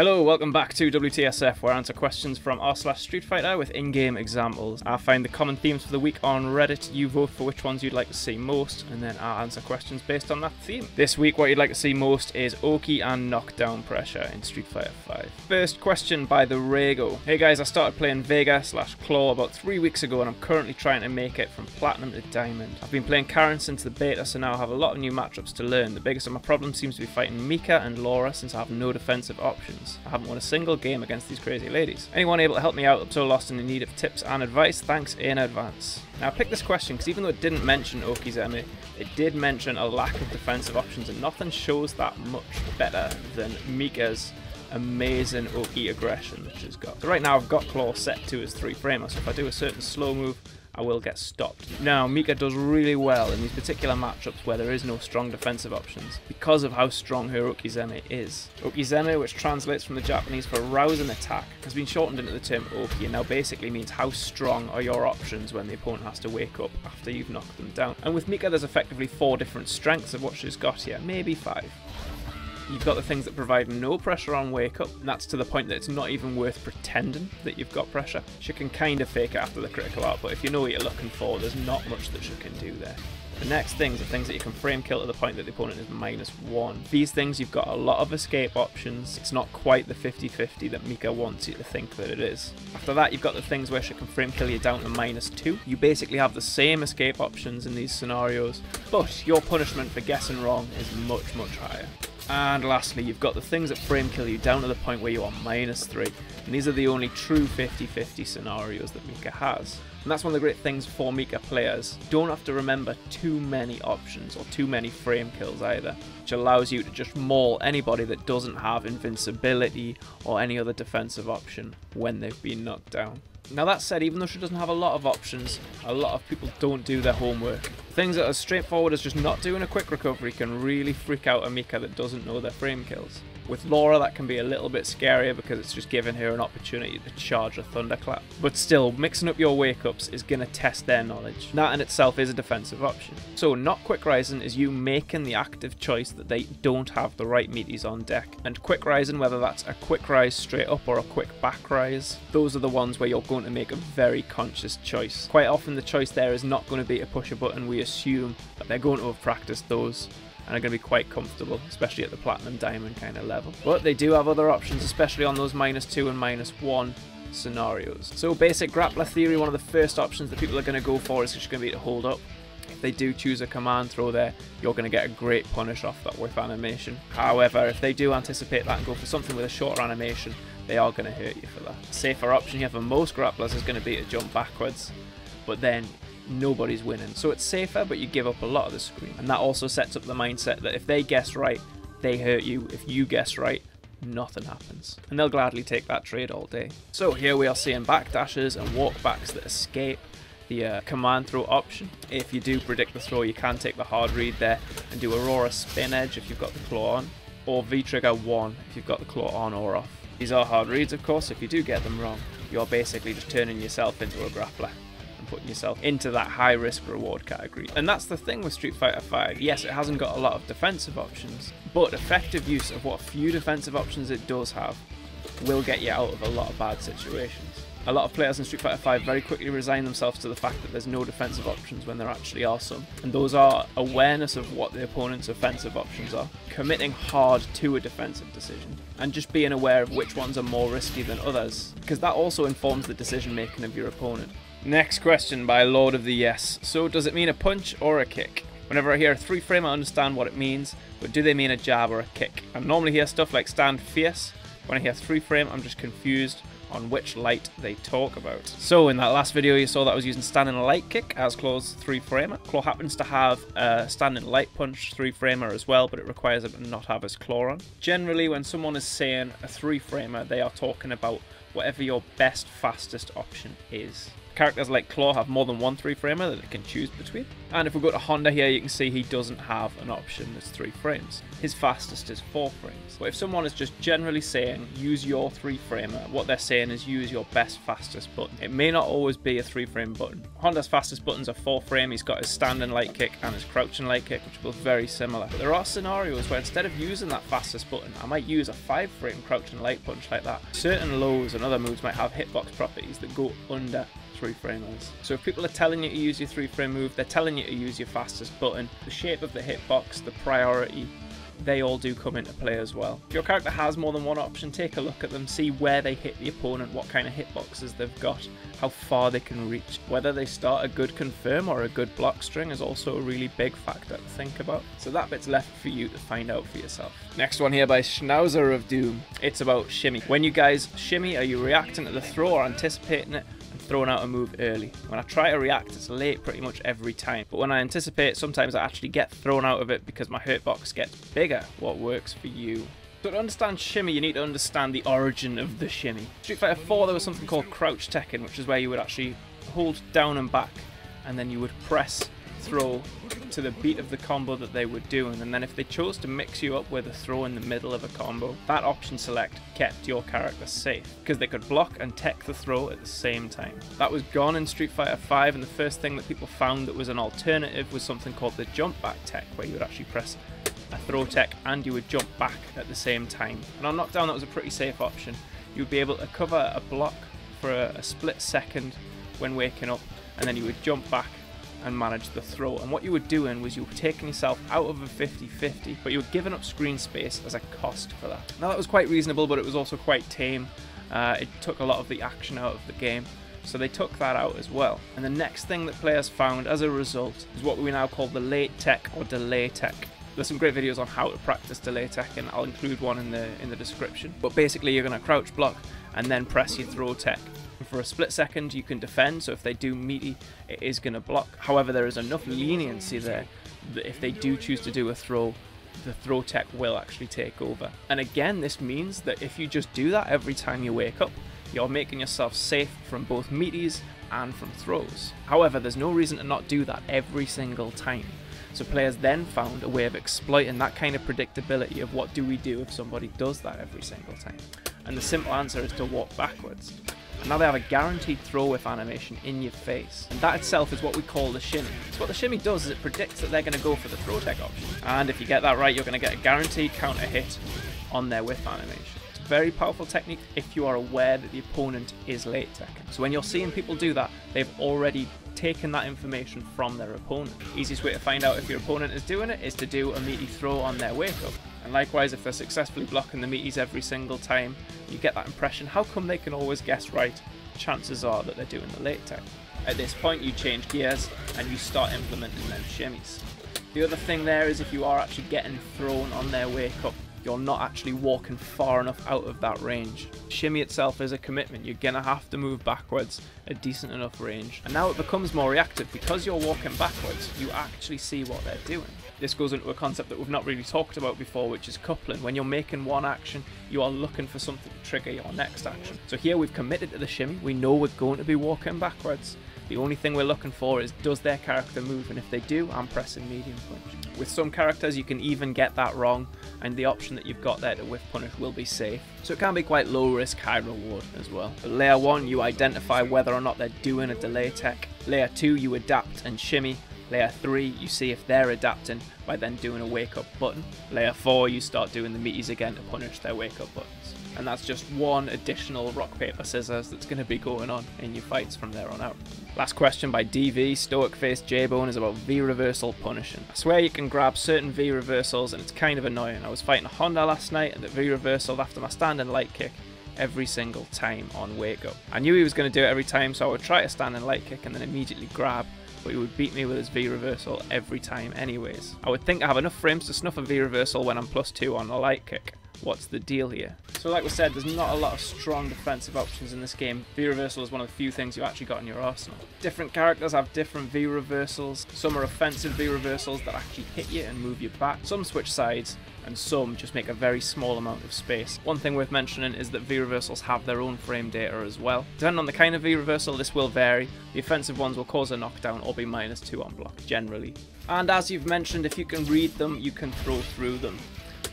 Hello, welcome back to WTSF, where I answer questions from r/Street Fighter with in-game examples. I find the common themes for the week on Reddit, you vote for which ones you'd like to see most, and then I answer questions based on that theme. This week what you'd like to see most is Oki and knockdown pressure in Street Fighter 5. First question by TheRago. Hey guys, I started playing Vega/Claw about 3 weeks ago and I'm currently trying to make it from Platinum to Diamond. I've been playing Karen since the beta, so now I have a lot of new matchups to learn. The biggest of my problem seems to be fighting Mika and Laura since I have no defensive options. I haven't won a single game against these crazy ladies. Anyone able to help me out? I'm so lost and in need of tips and advice. Thanks in advance. Now I picked this question because even though it didn't mention Okizeme, it did mention a lack of defensive options, and nothing shows that much better than Mika's amazing Oki aggression that she's got. So right now I've got Claw set to his 3-framer, so if I do a certain slow move, I will get stopped. Now, Mika does really well in these particular matchups where there is no strong defensive options because of how strong her Okizeme is. Okizeme, which translates from the Japanese for rousing attack, has been shortened into the term Oki and now basically means how strong are your options when the opponent has to wake up after you've knocked them down. And with Mika, there's effectively 4 different strengths of what she's got here, maybe 5. You've got the things that provide no pressure on wake up, and that's to the point that it's not even worth pretending that you've got pressure. She can kind of fake it after the critical out, but if you know what you're looking for, there's not much that she can do there. The next things are things that you can frame kill to the point that the opponent is -1. These things, you've got a lot of escape options. It's not quite the 50-50 that Mika wants you to think that it is. After that, you've got the things where she can frame kill you down to -2. You basically have the same escape options in these scenarios, but your punishment for guessing wrong is much, much higher. And lastly, you've got the things that frame kill you down to the point where you are -3. And these are the only true 50-50 scenarios that Mika has. And that's one of the great things for Mika players. You don't have to remember too many options or too many frame kills either, which allows you to just maul anybody that doesn't have invincibility or any other defensive option when they've been knocked down. Now that said, even though she doesn't have a lot of options, a lot of people don't do their homework. Things that are as straightforward as just not doing a quick recovery can really freak out a Mika that doesn't know their frame kills. With Laura, that can be a little bit scarier because it's just giving her an opportunity to charge a thunderclap. But still, mixing up your wake-ups is going to test their knowledge. That in itself is a defensive option. So not quick rising is you making the active choice that they don't have the right meaties on deck. And quick rising, whether that's a quick rise straight up or a quick back rise, those are the ones where you're going to make a very conscious choice. Quite often the choice there is not going to be to push a button. We assume that they're going to have practiced those and are going to be quite comfortable, especially at the Platinum Diamond kind of level. But they do have other options, especially on those -2 and -1 scenarios. So basic grappler theory, one of the first options that people are going to go for is just going to be to hold up. If they do choose a command throw there, you're going to get a great punish off that whiff animation. However, if they do anticipate that and go for something with a shorter animation, they are going to hurt you for that. A safer option here for most grapplers is going to be to jump backwards, but then nobody's winning. So it's safer, but you give up a lot of the screen. And that also sets up the mindset that if they guess right, they hurt you. If you guess right, nothing happens. And they'll gladly take that trade all day. So here we are seeing backdashes and walkbacks that escape the command throw option. If you do predict the throw, you can take the hard read there and do Aurora spin edge if you've got the claw on, or V-trigger 1 if you've got the claw on or off. These are hard reads, of course. If you do get them wrong, you're basically just turning yourself into a grappler and putting yourself into that high risk reward category. And that's the thing with Street Fighter 5. Yes, it hasn't got a lot of defensive options, but effective use of what few defensive options it does have will get you out of a lot of bad situations. A lot of players in Street Fighter 5 very quickly resign themselves to the fact that there's no defensive options when there actually are some. And those are awareness of what the opponent's offensive options are, committing hard to a defensive decision, and just being aware of which ones are more risky than others, because that also informs the decision making of your opponent. Next question by Lord of the Yes. So does it mean a punch or a kick? Whenever I hear a 3-frame, I understand what it means, but do they mean a jab or a kick? I normally hear stuff like stand fierce. When I hear 3-frame, I'm just confused on which light they talk about. So in that last video you saw that I was using standing light kick as Claw's 3-framer. Claw happens to have a standing light punch 3-framer as well, but it requires him to not have his claw on. Generally when someone is saying a 3-framer, they are talking about whatever your best fastest option is. characters like Claw have more than one 3-framer that it can choose between. And if we go to Honda here, you can see he doesn't have an option that's 3 frames. His fastest is 4 frames. But if someone is just generally saying, use your 3-framer, what they're saying is use your best fastest button. It may not always be a 3-frame button. Honda's fastest buttons are 4-frame. He's got his standing light kick and his crouching light kick, which are both very similar. But there are scenarios where instead of using that fastest button, I might use a 5-frame crouching light punch like that. Certain lows and other moves might have hitbox properties that go under 3-framers. So if people are telling you to use your 3-frame move, they're telling you to use your fastest button, the shape of the hitbox, the priority, they all do come into play as well. If your character has more than one option, take a look at them, see where they hit the opponent, what kind of hitboxes they've got, how far they can reach. Whether they start a good confirm or a good block string is also a really big factor to think about. So that bit's left for you to find out for yourself. Next one here by Schnauzer of Doom. It's about shimmy. When you guys shimmy, are you reacting to the throw or anticipating it? Throwing out a move early. When I try to react, it's late pretty much every time. But when I anticipate, sometimes I actually get thrown out of it because my hitbox gets bigger. What works for you? So to understand shimmy, you need to understand the origin of the shimmy. Street Fighter 4, there was something called crouch tekken, which is where you would actually hold down and back, and then you would press throw to the beat of the combo that they were doing, and then if they chose to mix you up with a throw in the middle of a combo, that option select kept your character safe because they could block and tech the throw at the same time. That was gone in Street Fighter 5, and the first thing that people found that was an alternative was something called the jump back tech, where you would actually press a throw tech and you would jump back at the same time. And on knockdown, that was a pretty safe option. You would be able to cover a block for a split second when waking up, and then you would jump back and manage the throw. And what you were doing was you were taking yourself out of a 50-50, but you were giving up screen space as a cost for that. Now that was quite reasonable, but it was also quite tame. It took a lot of the action out of the game, so they took that out as well. And the next thing that players found as a result is what we now call the late tech or delay tech. There's some great videos on how to practice delay tech, and I'll include one in the description. But basically you're going to crouch block and then press your throw tech. For a split second you can defend, so if they do meaty it is going to block. However, there is enough leniency there that if they do choose to do a throw, the throw tech will actually take over. And again, this means that if you just do that every time you wake up, you're making yourself safe from both meaties and from throws. However, there's no reason to not do that every single time. So players then found a way of exploiting that kind of predictability of what do we do if somebody does that every single time. And the simple answer is to walk backwards. And now they have a guaranteed throw whiff animation in your face. And that itself is what we call the shimmy. So what the shimmy does is it predicts that they're going to go for the throw tech option. And if you get that right, you're going to get a guaranteed counter hit on their whiff animation. It's a very powerful technique if you are aware that the opponent is late tech. So when you're seeing people do that, they've already taken that information from their opponent. Easiest way to find out if your opponent is doing it is to do a meaty throw on their wake up. And likewise, if they're successfully blocking the meaties every single time, you get that impression, how come they can always guess right? Chances are that they're doing the late tech. At this point, you change gears and you start implementing them shimmies. The other thing there is if you are actually getting thrown on their wake up, you're not actually walking far enough out of that range. Shimmy itself is a commitment. You're gonna have to move backwards a decent enough range. And now it becomes more reactive. Because you're walking backwards, you actually see what they're doing. This goes into a concept that we've not really talked about before, which is coupling. When you're making one action, you are looking for something to trigger your next action. So here we've committed to the shimmy. We know we're going to be walking backwards. The only thing we're looking for is, does their character move? And if they do, I'm pressing medium punch. With some characters, you can even get that wrong, and the option that you've got there to whiff punish will be safe. So it can be quite low risk, high reward as well. But layer 1, you identify whether or not they're doing a delay tech. Layer 2, you adapt and shimmy. Layer 3, you see if they're adapting by then doing a wake up button. Layer 4, you start doing the meaties again to punish their wake up buttons. And that's just one additional rock, paper, scissors that's going to be going on in your fights from there on out. Last question by DV, Stoic Face Jbone, is about V-Reversal punishing. I swear you can grab certain V-Reversals and it's kind of annoying. I was fighting a Honda last night and it V-Reversaled after my standing light kick every single time on wake up. I knew he was going to do it every time, so I would try to standing light kick and then immediately grab, but he would beat me with his V-Reversal every time anyways. I would think I have enough frames to snuff a V-Reversal when I'm +2 on a light kick. what's the deal here? So like we said, there's not a lot of strong defensive options in this game. V-Reversal is one of the few things you actually got in your arsenal. Different characters have different V-Reversals. Some are offensive V-Reversals that actually hit you and move you back. Some switch sides, and some just make a very small amount of space. One thing worth mentioning is that V-Reversals have their own frame data as well. Depending on the kind of V-Reversal, this will vary. The offensive ones will cause a knockdown or be -2 on block, generally. And as you've mentioned, if you can read them, you can throw through them.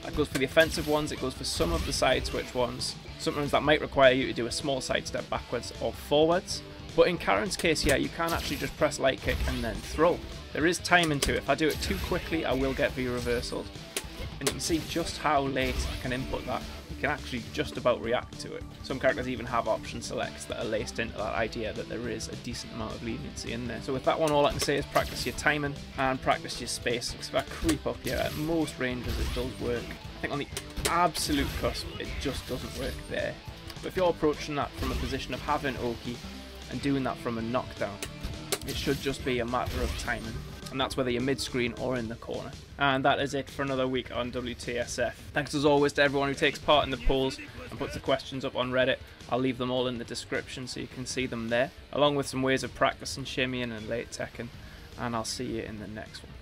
That goes for the offensive ones, it goes for some of the side switch ones. Sometimes that might require you to do a small sidestep backwards or forwards. But in Karen's case here, you can actually just press light kick and then throw. There is timing to it. If I do it too quickly, I will get V-reversaled. And you can see just how late I can input that. You can actually just about react to it. Some characters even have option selects that are laced into that idea that there is a decent amount of leniency in there. So with that one, all I can say is practice your timing and practice your space. Because if I creep up here, at most ranges it does work. I think on the absolute cusp, it just doesn't work there. But if you're approaching that from a position of having Oki and doing that from a knockdown, it should just be a matter of timing. And that's whether you're mid-screen or in the corner. And that is it for another week on WTSF. Thanks as always to everyone who takes part in the polls and puts the questions up on Reddit. I'll leave them all in the description so you can see them there, along with some ways of practicing shimmying and late teching. And I'll see you in the next one.